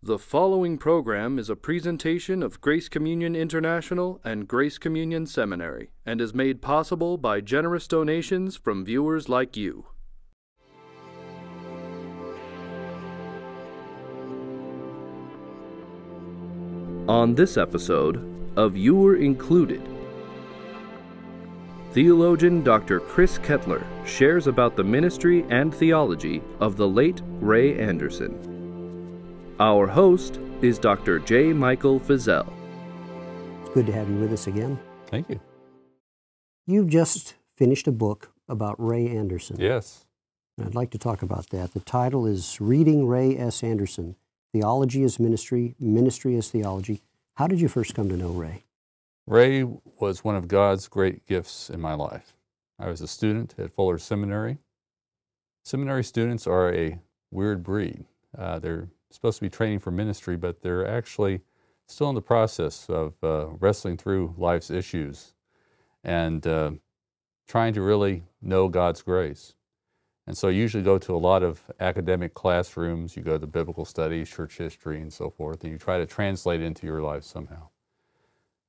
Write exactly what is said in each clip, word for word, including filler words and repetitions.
The following program is a presentation of Grace Communion International and Grace Communion Seminary, and is made possible by generous donations from viewers like you. On this episode of You're Included, theologian Doctor Chris Kettler shares about the ministry and theology of the late Ray Anderson. Our host is Doctor J. Michael Fizel. It's good to have you with us again. Thank you. You've just finished a book about Ray Anderson. Yes. And I'd like to talk about that. The title is Reading Ray S. Anderson: Theology is Ministry, Ministry is Theology. How did you first come to know Ray? Ray was one of God's great gifts in my life. I was a student at Fuller Seminary. Seminary students are a weird breed. Uh, they're supposed to be training for ministry, but they're actually still in the process of uh, wrestling through life's issues and uh, trying to really know God's grace. And so you usually go to a lot of academic classrooms, you go to biblical studies, church history, and so forth, and you try to translate it into your life somehow.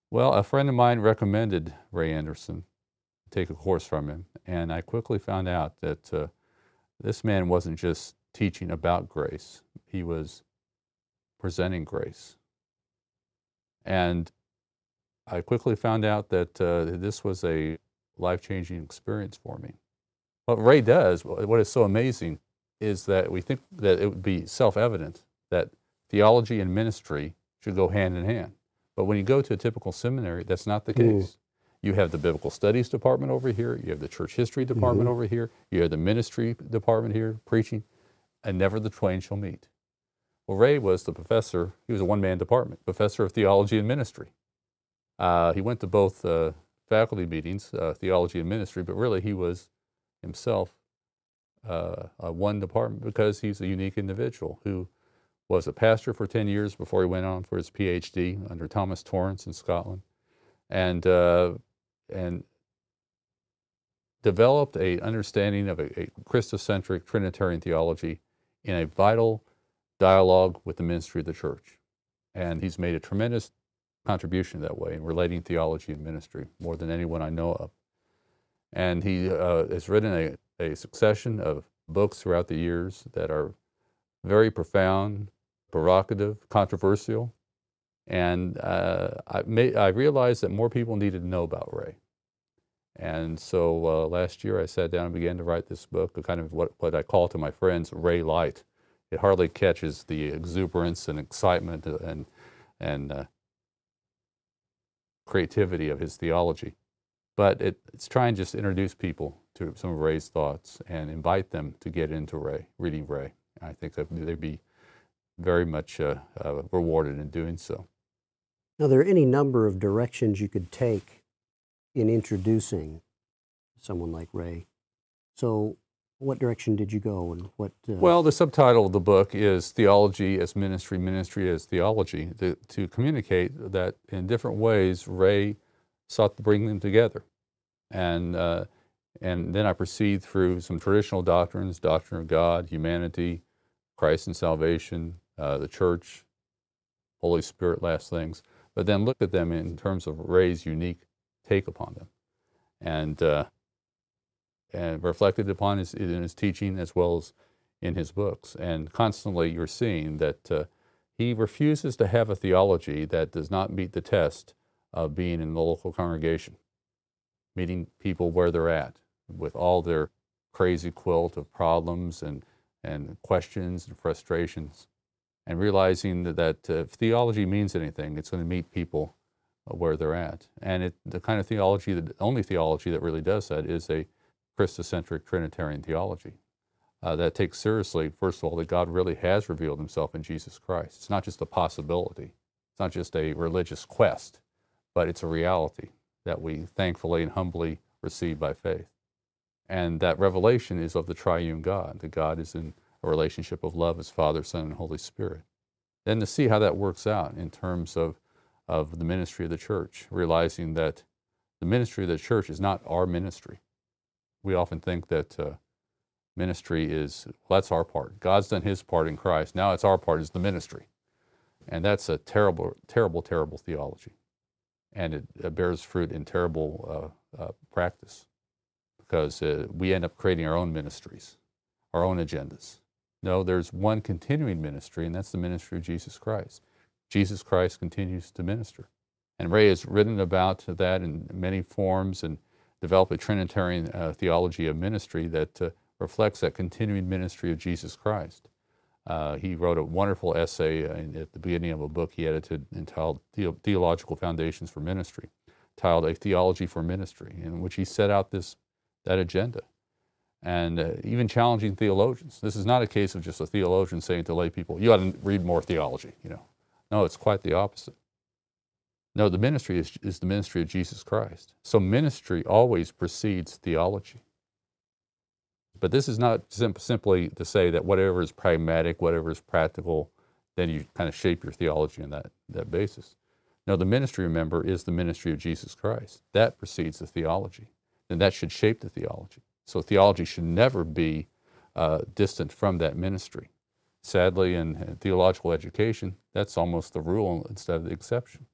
Well, a friend of mine recommended Ray Anderson, take a course from him, and I quickly found out that uh, this man wasn't just teaching about grace, he was presenting grace. And I quickly found out that uh, this was a life-changing experience for me. What Ray does, what is so amazing, is that we think that it would be self-evident that theology and ministry should go hand in hand. But when you go to a typical seminary, that's not the case. Mm. You have the biblical studies department over here, you have the church history department mm-hmm. over here, you have the ministry department here, preaching, and never the twain shall meet. Well, Ray was the professor, he was a one-man department, professor of theology and ministry. Uh, he went to both uh, faculty meetings, uh, theology and ministry, but really he was himself uh, a one department because he's a unique individual who was a pastor for ten years before he went on for his P H D under Thomas Torrance in Scotland, and, uh, and developed an understanding of a, a Christocentric Trinitarian theology in a vital dialogue with the ministry of the church. And he's made a tremendous contribution that way in relating theology and ministry, more than anyone I know of. And he uh, has written a, a succession of books throughout the years that are very profound, provocative, controversial. And uh, I, made, I realized that more people needed to know about Ray. And so uh, last year I sat down and began to write this book, kind of what, what I call to my friends, Ray Light. It hardly catches the exuberance and excitement and, and uh, creativity of his theology. But it, it's trying to just introduce people to some of Ray's thoughts and invite them to get into Ray, reading Ray. I think that they'd be very much uh, uh, rewarded in doing so. Now, there are any number of directions you could take in introducing someone like Ray. So what direction did you go and what? Uh... Well, the subtitle of the book is Theology as Ministry, Ministry as Theology, to, to communicate that in different ways Ray sought to bring them together. And, uh, and then I proceed through some traditional doctrines, doctrine of God, humanity, Christ and salvation, uh, the church, Holy Spirit, last things, but then look at them in terms of Ray's unique take upon them, and uh, and reflected upon his, in his teaching as well as in his books. And constantly you're seeing that uh, he refuses to have a theology that does not meet the test of being in the local congregation, meeting people where they're at with all their crazy quilt of problems and, and questions and frustrations, and realizing that, that uh, if theology means anything, it's going to meet people where they're at. And it, the kind of theology, the only theology that really does that is a Christocentric Trinitarian theology uh, that takes seriously, first of all, that God really has revealed himself in Jesus Christ. It's not just a possibility. It's not just a religious quest, but it's a reality that we thankfully and humbly receive by faith. And that revelation is of the triune God, that God is in a relationship of love as Father, Son, and Holy Spirit. Then to see how that works out in terms of of the ministry of the church, realizing that the ministry of the church is not our ministry. We often think that uh, ministry is, well, that's our part. God's done his part in Christ. Now it's our part is the ministry. And that's a terrible, terrible, terrible theology. And it uh, bears fruit in terrible uh, uh, practice, because uh, we end up creating our own ministries, our own agendas. No, there's one continuing ministry, and that's the ministry of Jesus Christ. Jesus Christ continues to minister. And Ray has written about that in many forms and developed a Trinitarian uh, theology of ministry that uh, reflects that continuing ministry of Jesus Christ. Uh, he wrote a wonderful essay at the beginning of a book he edited entitled the Theological Foundations for Ministry, titled A Theology for Ministry, in which he set out this, that agenda, and uh, even challenging theologians. This is not a case of just a theologian saying to lay people, you ought to read more theology, you know. No, it's quite the opposite. No, the ministry is, is the ministry of Jesus Christ. So ministry always precedes theology. But this is not sim simply to say that whatever is pragmatic, whatever is practical, then you kind of shape your theology on that, that basis. No, the ministry, remember, is the ministry of Jesus Christ. That precedes the theology, and that should shape the theology. So theology should never be uh, distant from that ministry. Sadly, in, in theological education, that's almost the rule instead of the exception.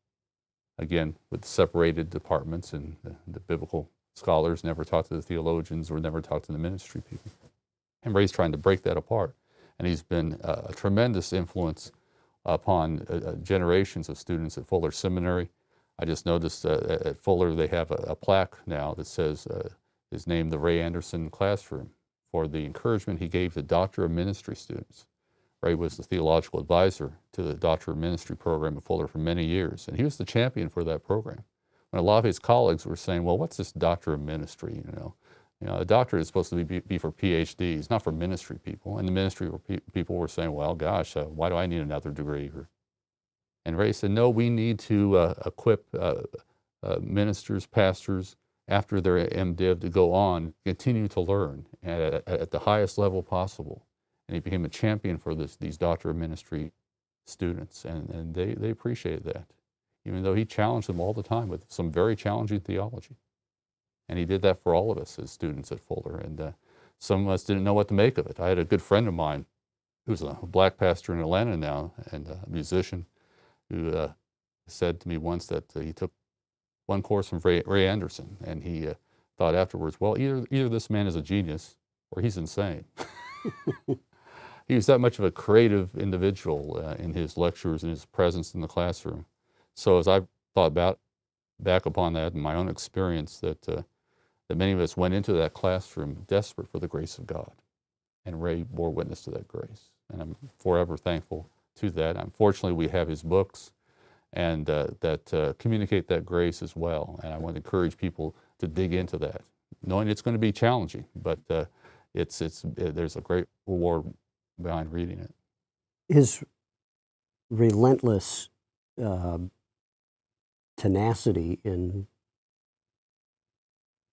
Again, with separated departments, and the, the biblical scholars never talk to the theologians or never talk to the ministry people. And Ray's trying to break that apart. And he's been a tremendous influence upon uh, generations of students at Fuller Seminary. I just noticed uh, at Fuller they have a, a plaque now that says, uh, is named the Ray Anderson Classroom, for the encouragement he gave to Doctor of Ministry students. Ray was the theological advisor to the Doctor of Ministry program at Fuller for many years, and he was the champion for that program. And a lot of his colleagues were saying, well, what's this doctor of ministry, you know? You know, a doctorate is supposed to be, be for PhDs, not for ministry people. And the ministry people were saying, well, gosh, uh, why do I need another degree? Or, and Ray said, no, we need to uh, equip uh, uh, ministers, pastors, after their MDiv to go on, continue to learn at, at the highest level possible. And he became a champion for this, these Doctor of Ministry students, and, and they, they appreciated that, even though he challenged them all the time with some very challenging theology. And he did that for all of us as students at Fuller, and uh, some of us didn't know what to make of it. I had a good friend of mine who's a black pastor in Atlanta now and a musician, who uh, said to me once that he took one course from Ray, Ray Anderson, and he uh, thought afterwards, well, either, either this man is a genius or he's insane. He was that much of a creative individual uh, in his lectures and his presence in the classroom. So as I thought about back upon that and my own experience, that, uh, that many of us went into that classroom desperate for the grace of God, and Ray bore witness to that grace. And I'm forever thankful to that. Unfortunately, we have his books and uh, that uh, communicate that grace as well. And I want to encourage people to dig into that, knowing it's going to be challenging, but uh, It's, it's, it, there's a great reward behind reading it. His relentless uh, tenacity in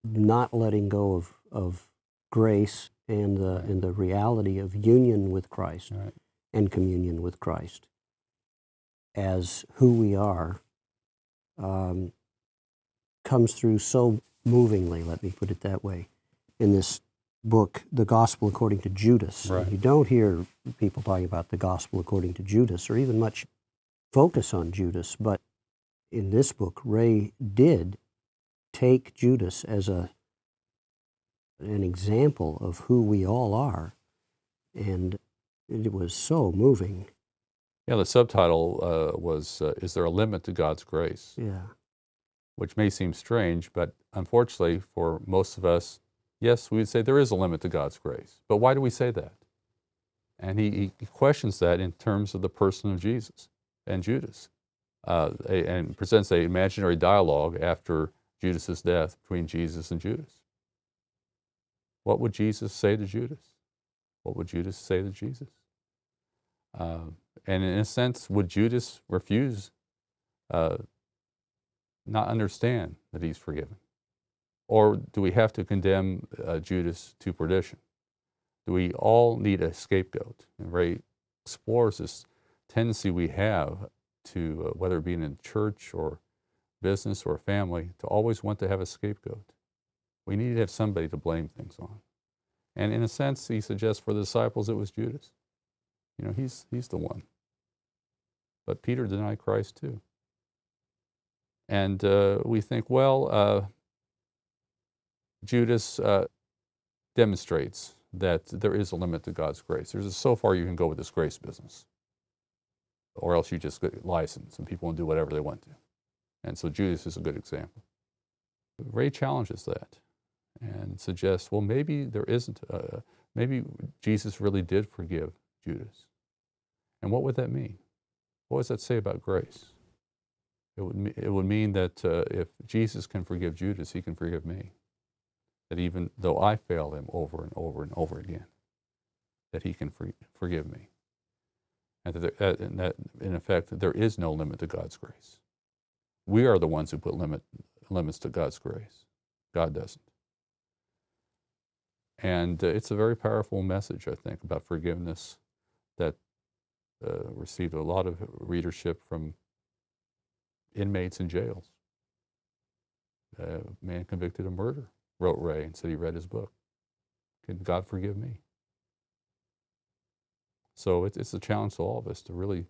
not letting go of, of grace and the, right. and the reality of union with Christ right. and communion with Christ as who we are um, comes through so movingly, let me put it that way, in this book, The Gospel According to Judas. Right. You don't hear people talking about the Gospel According to Judas, or even much focus on Judas, but in this book, Ray did take Judas as a an example of who we all are, and it was so moving. Yeah, the subtitle uh, was, uh, Is There a Limit to God's Grace? Yeah. Which may seem strange, but unfortunately for most of us, yes, we would say there is a limit to God's grace, but why do we say that? And he, he questions that in terms of the person of Jesus and Judas, uh, and presents an imaginary dialogue after Judas's death between Jesus and Judas. What would Jesus say to Judas? What would Judas say to Jesus? Uh, and in a sense, would Judas refuse, uh, not understand that he's forgiven? Or do we have to condemn uh, Judas to perdition? Do we all need a scapegoat? And Ray explores this tendency we have to, uh, whether it be in church or business or family, to always want to have a scapegoat. We need to have somebody to blame things on. And in a sense, he suggests for the disciples it was Judas. You know, he's, he's the one. But Peter denied Christ too. And uh, we think, well, uh, Judas uh, demonstrates that there is a limit to God's grace. There's a, so far you can go with this grace business, or else you just get licensed and people will do whatever they want to. And so Judas is a good example. Ray challenges that and suggests, well, maybe there isn't, uh, maybe Jesus really did forgive Judas. And what would that mean? What does that say about grace? It would, it would mean that uh, if Jesus can forgive Judas, he can forgive me. That even though I fail him over and over and over again, that he can free, forgive me. And that, there, uh, and that, in effect, there is no limit to God's grace. We are the ones who put limit, limits to God's grace. God doesn't. And uh, it's a very powerful message, I think, about forgiveness that uh, received a lot of readership from inmates in jails. Uh, a man convicted of murder wrote Ray and said he read his book. Can God forgive me? So it, it's a challenge to all of us to really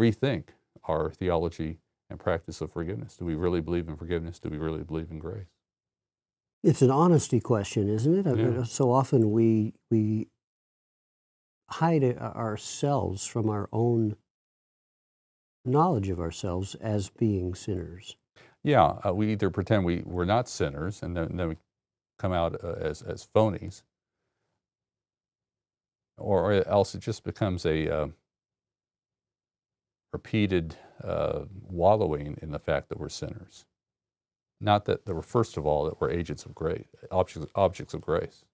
rethink our theology and practice of forgiveness. Do we really believe in forgiveness? Do we really believe in grace? It's an honesty question, isn't it? Yeah. So often we, we hide ourselves from our own knowledge of ourselves as being sinners. Yeah, uh, we either pretend we, we're not sinners and then, and then we come out uh, as, as phonies, or, or else it just becomes a uh, repeated uh, wallowing in the fact that we're sinners. Not that there were, first of all, that we're agents of grace, objects, objects of grace.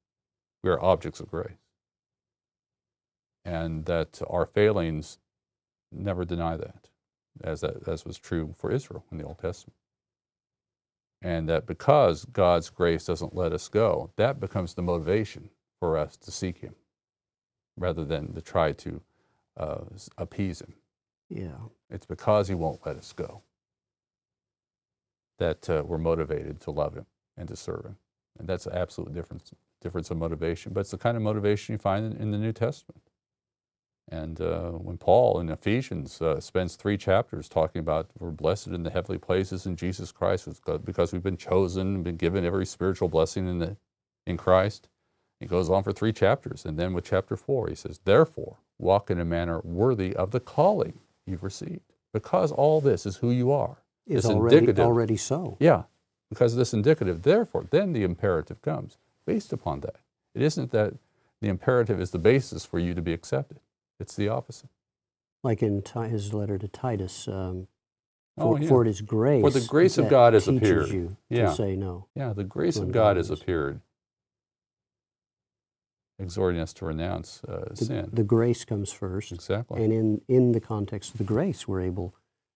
We are objects of grace. And that our failings never deny that, as, that, as was true for Israel in the Old Testament. And that because God's grace doesn't let us go, that becomes the motivation for us to seek him, rather than to try to uh, appease him. Yeah. It's because he won't let us go that uh, we're motivated to love him and to serve him. And that's an absolute difference, difference of motivation. But it's the kind of motivation you find in, in the New Testament. And uh, when Paul in Ephesians uh, spends three chapters talking about we're blessed in the heavenly places in Jesus Christ because we've been chosen and been given every spiritual blessing in, the, in Christ, he goes on for three chapters. And then with chapter four, he says, therefore, walk in a manner worthy of the calling you've received, because all this is who you are. Is already, already so. Yeah, because of this indicative. Therefore, then the imperative comes based upon that. It isn't that the imperative is the basis for you to be accepted. It's the opposite. Like in his letter to Titus, um, for, oh, yeah. for it is grace. For the grace of God has appeared. You yeah. to say no. Yeah, the grace of God has appeared, exhorting us to renounce uh, the, sin. The grace comes first. Exactly. And in, in the context of the grace, we're able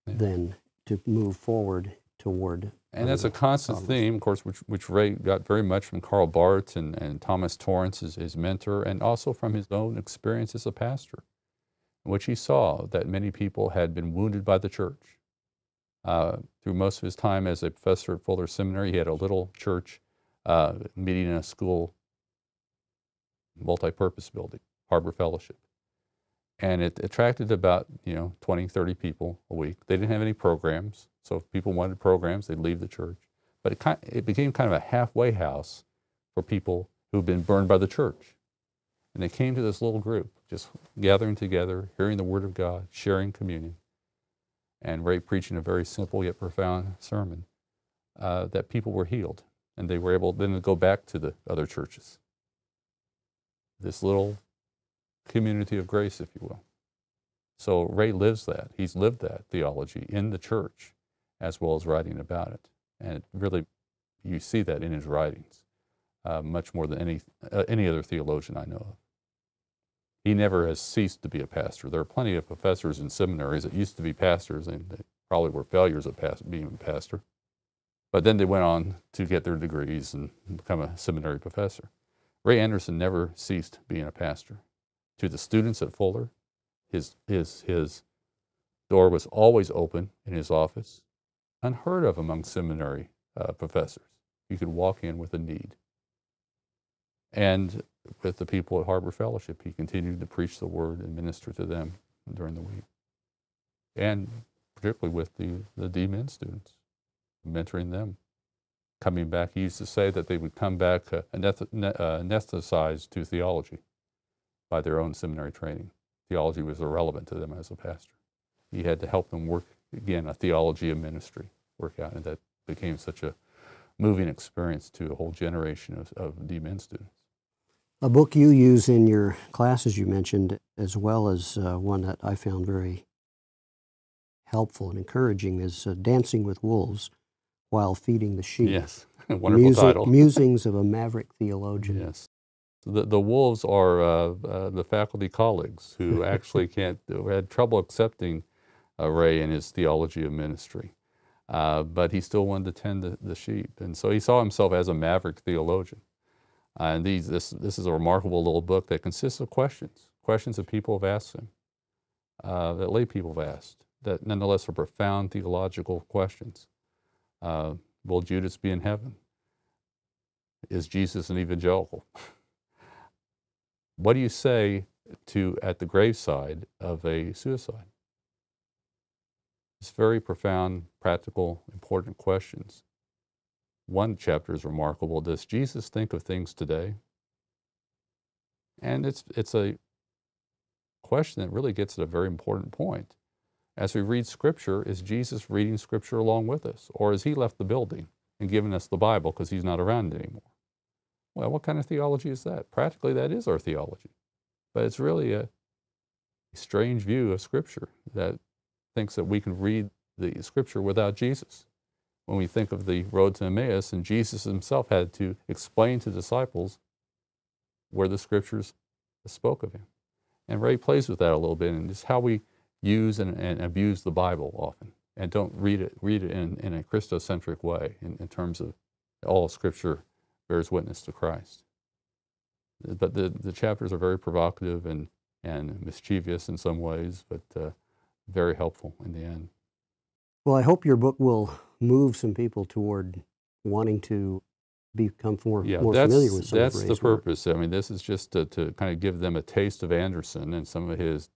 yeah. then to move forward toward. And that's a constant Thomas. theme, of course, which, which Ray got very much from Karl Barth and, and Thomas Torrance, his, his mentor, and also from his own experience as a pastor, in which he saw that many people had been wounded by the church. Uh, through most of his time as a professor at Fuller Seminary, he had a little church uh, meeting in a school multi-purpose building, Harbor Fellowship. And it attracted about, you know, twenty, thirty people a week. They didn't have any programs, so if people wanted programs, they'd leave the church. But it, kind, it became kind of a halfway house for people who've been burned by the church. And they came to this little group, just gathering together, hearing the Word of God, sharing communion, and Ray preaching a very simple yet profound sermon, uh, that people were healed. And they were able then to go back to the other churches. This little community of grace, if you will. So Ray lives that. He's lived that theology in the church as well as writing about it. And it really, you see that in his writings uh, much more than any, uh, any other theologian I know of. He never has ceased to be a pastor. There are plenty of professors in seminaries that used to be pastors and they probably were failures of past, being a pastor. But then they went on to get their degrees and become a seminary professor. Ray Anderson never ceased being a pastor. To the students at Fuller, his, his, his door was always open in his office, unheard of among seminary uh, professors. You could walk in with a need. And with the people at Harbor Fellowship, he continued to preach the word and minister to them during the week. and particularly with the, the D-Min students, mentoring them, coming back. He used to say that they would come back uh, anesthetized to theology by their own seminary training. Theology was irrelevant to them as a pastor. He had to help them work, again, a theology of ministry, work out, and that became such a moving experience to a whole generation of, of D-Min students. A book you use in your classes, you mentioned, as well as uh, one that I found very helpful and encouraging, is uh, Dancing with Wolves While Feeding the Sheep. Yes, a wonderful Musi title. Musings of a Maverick Theologian. Yes. The, the wolves are uh, uh, the faculty colleagues who actually can't, who had trouble accepting uh, Ray and his theology of ministry. Uh, but he still wanted to tend the, the sheep. And so he saw himself as a maverick theologian. Uh, and these, this, this is a remarkable little book that consists of questions, questions that people have asked him, uh, that lay people have asked, that nonetheless are profound theological questions. Uh, will Judas be in heaven? Is Jesus an evangelical? What do you say to at the graveside of a suicide? It's very profound, practical, important questions. One chapter is remarkable. Does Jesus think of things today? And it's, it's a question that really gets at a very important point. As we read Scripture, is Jesus reading Scripture along with us? Or has he left the building and given us the Bible because he's not around anymore? Well, what kind of theology is that? Practically, that is our theology. But it's really a strange view of Scripture that thinks that we can read the Scripture without Jesus. When we think of the road to Emmaus, and Jesus himself had to explain to disciples where the Scriptures spoke of him. And Ray plays with that a little bit, and just how we use and, and abuse the Bible often, and don't read it, read it in, in a Christocentric way, in, in terms of all Scripture bears witness to Christ. But the, the chapters are very provocative and, and mischievous in some ways, but uh, very helpful in the end. Well, I hope your book will move some people toward wanting to become more, yeah, more that's, familiar with some that's of Ray's the work. Purpose. I mean, this is just to, to kind of give them a taste of Anderson and some of his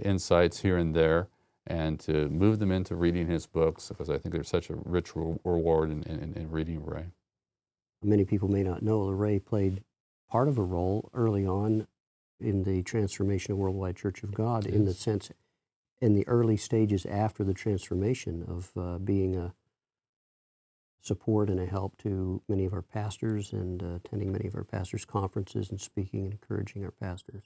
insights here and there, and to move them into reading his books, because I think there's such a rich reward in, in, in reading Ray. Many people may not know, Ray played part of a role early on in the transformation of Worldwide Church of God, yes. in the sense, in the early stages after the transformation of uh, being a support and a help to many of our pastors, and uh, attending many of our pastors' conferences and speaking and encouraging our pastors.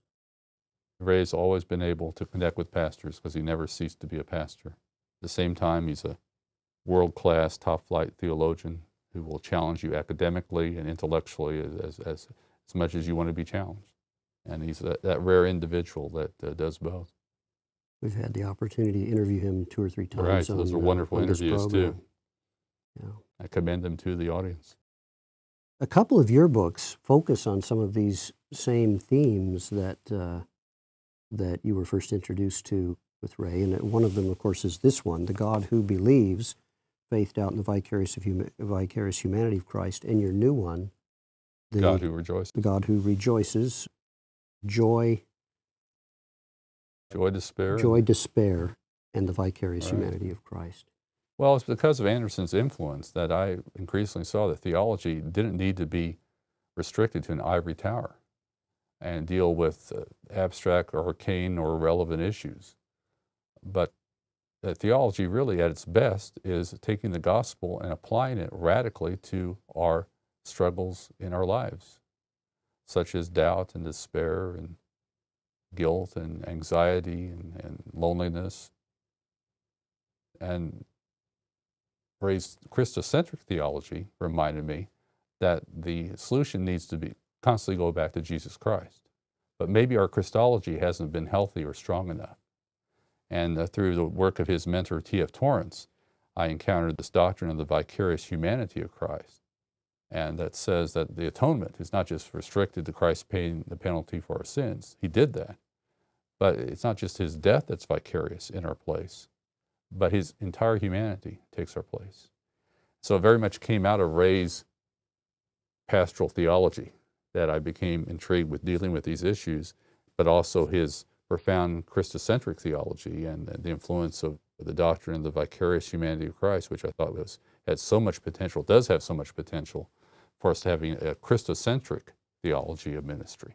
Ray's always been able to connect with pastors because he never ceased to be a pastor. At the same time, he's a world-class, top-flight theologian who will challenge you academically and intellectually as, as, as, as much as you want to be challenged. And he's that, that rare individual that uh, does both. We've had the opportunity to interview him two or three times. Right, so those are wonderful uh, interviews too. Yeah. I commend them to the audience. A couple of your books focus on some of these same themes that, uh, that you were first introduced to with Ray, and one of them, of course, is this one, The God Who Believes, Faith, Doubt, and the Vicarious, of hum vicarious Humanity of Christ, and your new one, The God Who Rejoices. The God Who Rejoices, Joy, Joy, Despair. Joy, Despair, and the Vicarious right. Humanity of Christ. Well, it's because of Anderson's influence that I increasingly saw that theology didn't need to be restricted to an ivory tower and deal with uh, abstract or arcane or irrelevant issues. But that theology really at its best is taking the gospel and applying it radically to our struggles in our lives, such as doubt and despair and guilt and anxiety and, and loneliness. And Ray's Christocentric theology reminded me that the solution needs to be constantly go back to Jesus Christ. But maybe our Christology hasn't been healthy or strong enough. And uh, through the work of his mentor, T F Torrance, I encountered this doctrine of the vicarious humanity of Christ. And that says that the atonement is not just restricted to Christ paying the penalty for our sins. He did that. But it's not just his death that's vicarious in our place, but his entire humanity takes our place. So it very much came out of Ray's pastoral theology that I became intrigued with dealing with these issues, but also his profound Christocentric theology and the influence of the doctrine of the vicarious humanity of Christ, which I thought was had so much potential, does have so much potential for us to having a Christocentric theology of ministry.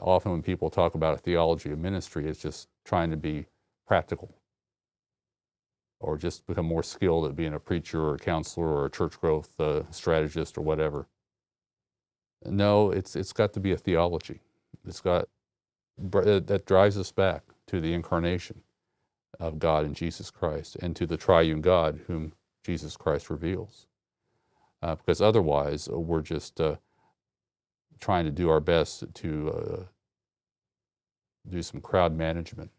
Often when people talk about a theology of ministry, it's just trying to be practical or just become more skilled at being a preacher or a counselor or a church growth uh, strategist or whatever. No, it's, it's got to be a theology. It's got, that drives us back to the incarnation of God in Jesus Christ and to the triune God whom Jesus Christ reveals. Uh, because otherwise, uh, we're just uh, trying to do our best to uh, do some crowd management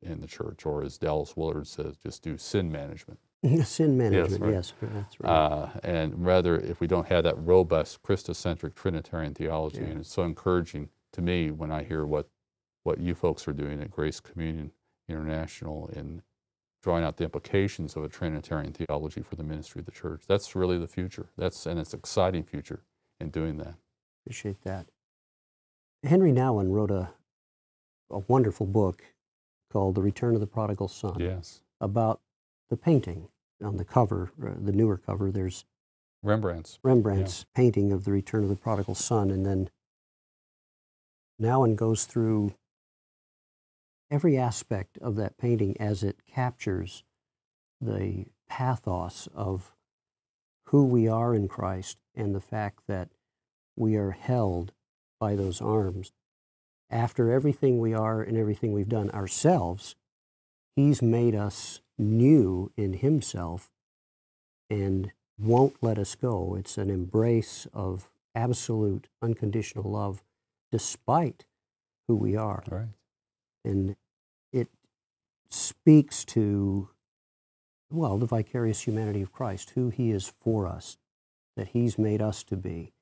in the church, or as Dallas Willard says, just do sin management. Sin management, yes, right. yes that's right. Uh, and rather, if we don't have that robust Christocentric Trinitarian theology, yeah. and it's so encouraging to me when I hear what, what you folks are doing at Grace Communion International in drawing out the implications of a Trinitarian theology for the ministry of the church. That's really the future. That's, and it's an exciting future in doing that. Appreciate that. Henry Nouwen wrote a, a wonderful book called The Return of the Prodigal Son. Yes. About the painting on the cover, uh, the newer cover, there's Rembrandt's, Rembrandt's yeah. painting of The Return of the Prodigal Son, and then Nouwen goes through every aspect of that painting as it captures the pathos of who we are in Christ and the fact that we are held by those arms. After everything we are and everything we've done ourselves, He's made us new in Himself and won't let us go. It's an embrace of absolute unconditional love despite who we are. All right. And it speaks to, well, the vicarious humanity of Christ, who He is for us, that He's made us to be,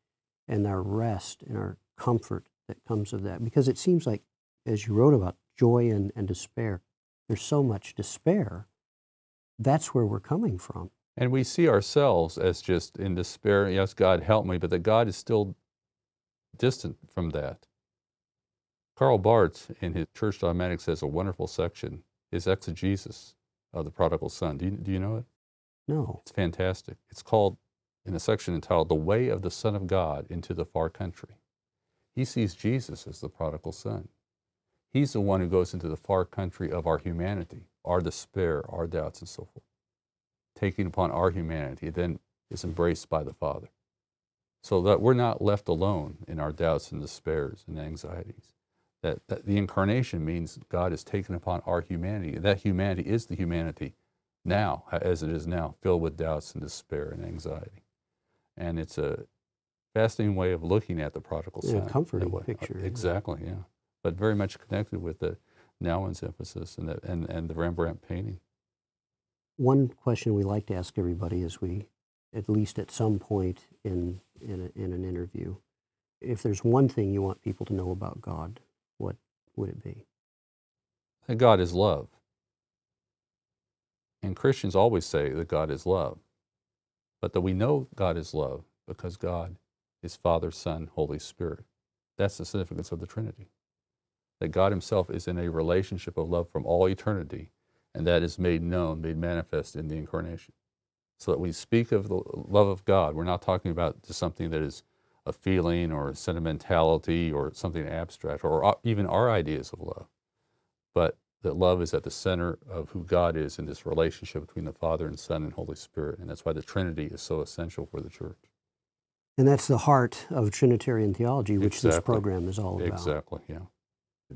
and our rest and our comfort that comes of that. Because it seems like, as you wrote about joy and, and despair, there's so much despair. That's where we're coming from. And we see ourselves as just in despair, yes, God help me, but that God is still distant from that. Karl Barth, in his Church Dogmatics, has a wonderful section, his exegesis of the Prodigal Son. Do you, do you know it? No. It's fantastic. It's called, in a section entitled, The Way of the Son of God into the Far Country. He sees Jesus as the Prodigal Son. He's the one who goes into the far country of our humanity, our despair, our doubts, and so forth, taking upon our humanity, then is embraced by the Father. So that we're not left alone in our doubts and despairs and anxieties. That, that the incarnation means God is taken upon our humanity. That humanity is the humanity now, as it is now, filled with doubts and despair and anxiety. And it's a fascinating way of looking at the prodigal son. Yeah, a comforting picture. Exactly, yeah. yeah. But very much connected with the Nouwen's emphasis and the, and, and the Rembrandt painting. One question we like to ask everybody is we, at least at some point in, in, a, in an interview, if there's one thing you want people to know about God, what would it be? That God is love. And Christians always say that God is love, but that we know God is love because God is Father, Son, Holy Spirit. That's the significance of the Trinity. That God Himself is in a relationship of love from all eternity, and that is made known, made manifest in the Incarnation. So that we speak of the love of God, we're not talking about just something that is a feeling or a sentimentality or something abstract or even our ideas of love, but that love is at the center of who God is in this relationship between the Father and Son and Holy Spirit, and that's why the Trinity is so essential for the church. And that's the heart of Trinitarian theology, which exactly. This program is all about. Exactly, yeah.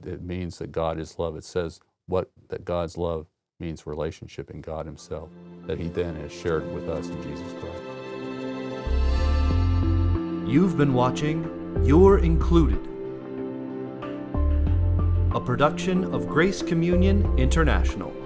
It means that God is love. It says what that God's love means relationship in God Himself, that He then has shared with us in Jesus Christ. You've been watching You're Included, a production of Grace Communion International.